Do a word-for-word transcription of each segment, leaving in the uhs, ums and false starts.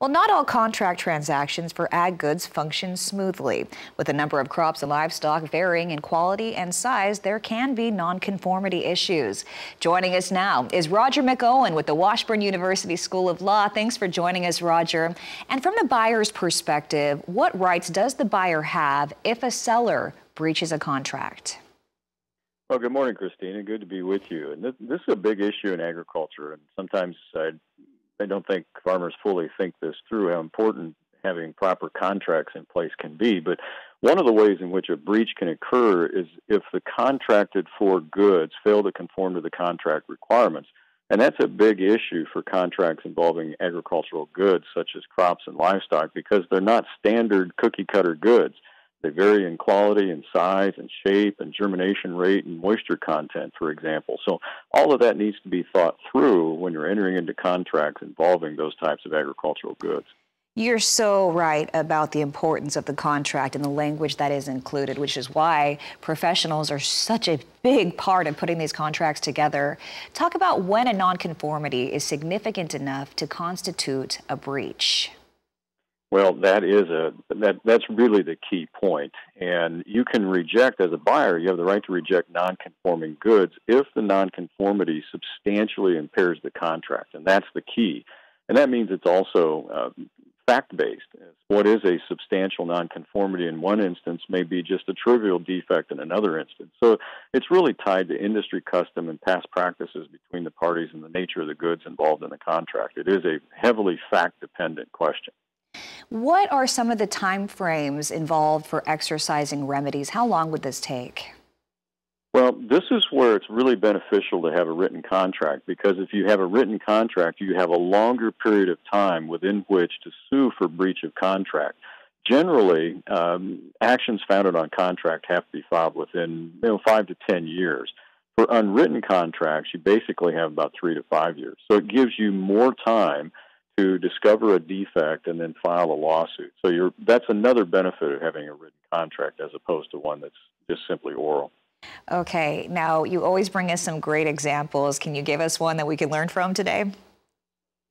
Well, not all contract transactions for ag goods function smoothly. With the number of crops and livestock varying in quality and size, there can be nonconformity issues. Joining us now is Roger McEowen with the Washburn University School of Law. Thanks for joining us, Roger. And from the buyer's perspective, what rights does the buyer have if a seller breaches a contract? Well, good morning, Christina. Good to be with you. And this, this is a big issue in agriculture, and sometimes I, I don't think farmers fully think this through, how important having proper contracts in place can be. But one of the ways in which a breach can occur is if the contracted for goods fail to conform to the contract requirements. And that's a big issue for contracts involving agricultural goods, such as crops and livestock, because they're not standard cookie-cutter goods. They vary in quality and size and shape and germination rate and moisture content, for example. So all of that needs to be thought through when you're entering into contracts involving those types of agricultural goods. You're so right about the importance of the contract and the language that is included, which is why professionals are such a big part of putting these contracts together. Talk about when a nonconformity is significant enough to constitute a breach. Well, that is a that that's really the key point. And you can reject, as a buyer, you have the right to reject non-conforming goods if the non-conformity substantially impairs the contract, and that's the key. And that means it's also uh, fact-based. What is a substantial non-conformity in one instance may be just a trivial defect in another instance. So it's really tied to industry custom and past practices between the parties and the nature of the goods involved in the contract. It is a heavily fact-dependent question. What are some of the time frames involved for exercising remedies? How long would this take? Well, this is where it's really beneficial to have a written contract, because if you have a written contract, you have a longer period of time within which to sue for breach of contract. Generally, um, actions founded on contract have to be filed within you know, five to ten years. For unwritten contracts, you basically have about three to five years. So it gives you more time to discover a defect and then file a lawsuit. So you're, that's another benefit of having a written contract as opposed to one that's just simply oral. Okay. Now, you always bring us some great examples. Can you give us one that we can learn from today?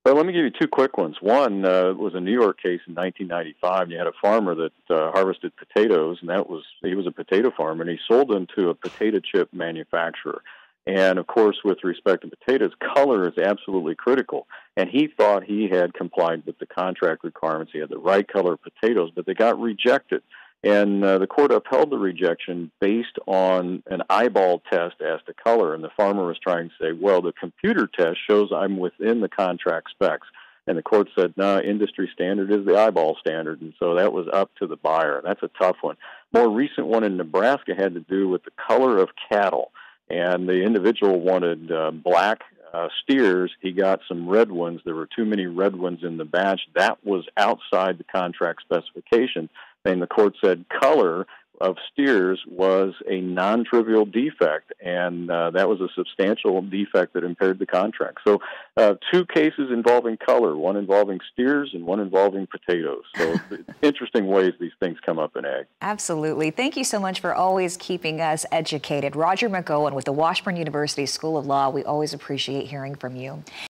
Well, let me give you two quick ones. One uh, was a New York case in nineteen ninety-five. You had a farmer that uh, harvested potatoes, and that was he was a potato farmer, and he sold them to a potato chip manufacturer. And, of course, with respect to potatoes, color is absolutely critical. And he thought he had complied with the contract requirements. He had the right color of potatoes, but they got rejected. And uh, the court upheld the rejection based on an eyeball test as to color. And the farmer was trying to say, well, the computer test shows I'm within the contract specs. And the court said, no, industry standard is the eyeball standard. And so that was up to the buyer. That's a tough one. More recent one in Nebraska had to do with the color of cattle. And the individual wanted uh, black uh, steers. He got some red ones. There were too many red ones in the batch. That was outside the contract specification. And the court said color of steers was a non-trivial defect, and uh, that was a substantial defect that impaired the contract. So uh, two cases involving color, one involving steers and one involving potatoes. So interesting ways these things come up in ag. Absolutely. Thank you so much for always keeping us educated. Roger McEowen with the Washburn University School of Law. We always appreciate hearing from you.